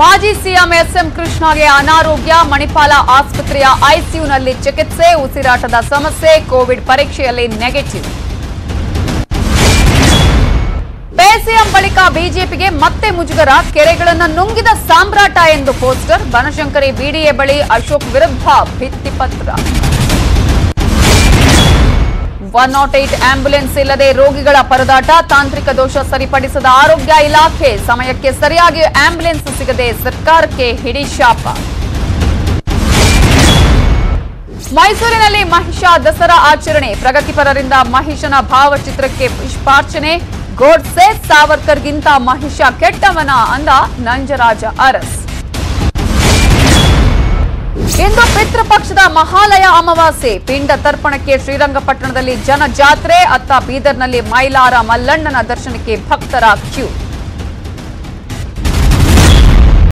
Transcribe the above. ಮಾಜಿ CM S M ಕೃಷ್ಣಗೆ ಅನಾರೋಗ್ಯ ಮಣಿಪಾಲ ಆಸ್ಪತ್ರೆಯ ಐಸಿಯುನಲ್ಲಿ ಚಿಕಿತ್ಸೆ ಉಸಿರಾಟದ ಸಮಸ್ಯೆ ಕೋವಿಡ್ ಪರೀಕ್ಷೆಯಲ್ಲಿ ನೆಗೆಟಿವ್ ಪೇಸಿಎಂ ಬಳಿಕ ಬಿಜೆಪಿಗೆ ಮತ್ತೆ ಮುಜುಗರ ಕೆರೆಗಳನ್ನು ನುಂಗಿದ ಸಾಮ್ರಾಟ ಎಂದು ಪೋಸ್ಟರ್ ಬನಶಂಕರಿ ಬಿಡಿಎ ಬಳಿ ಅಶೋಕ್ ವಿರುದ್ಧ ಭಿತ್ತಿಪತ್ರ 108 ಆಂಬ್ಯುಲೆನ್ಸ್ ಇಲ್ಲದೆ ರೋಗಿಗಳ ಪರದಾಟ ತಾಂತ್ರಿಕ ದೋಷ ಸರಿಪಡಿಸದ ಆರೋಗ್ಯ ಇಲಾಖೆ ಸಮಯಕ್ಕೆ ಸರಿಯಾಗಿ ಆಂಬ್ಯುಲೆನ್ಸ್ ಸಿಗದೆ ಸರ್ಕಾರಕ್ಕೆ ಹಿಡಿಶಾಪ ಮೈಸೂರಿನಲ್ಲಿ ಮಹಿಷ ದಸರಾ ಆಚರಣೆ ಪ್ರಗತಿಪರರಿಂದ ಮಹಿಷನ ಭಾವಚಿತ್ರಕ್ಕೆ ಪುಷ್ಪಾರ್ಚನೆ ಗೋಡ್ಸೆ ಸಾವರ್ಕರ್ಗಿಂತ ಮಹಿಷ ಕೆಟ್ಟವನ ಅಂದ ನಂಜರಾಜ ಅರಸ್ ಇಂದು ಪಿತೃಪಕ್ಷದ ಮಹಾಲಯ ಅಮಾವಾಸ್ಯೆ ಪಿಂಡ ತರ್ಪಣಕ್ಕೆ ಶ್ರೀರಂಗಪಟ್ಟಣದಲ್ಲಿ ಜನಜಾತ್ರೆ ಅತ್ತ ಬೀದರ್ನಲ್ಲಿ ಮೈಲಾರ ಮಲ್ಲಣ್ಣನ ದರ್ಶನಕ್ಕೆ ಭಕ್ತರ ಕ್ಯೂ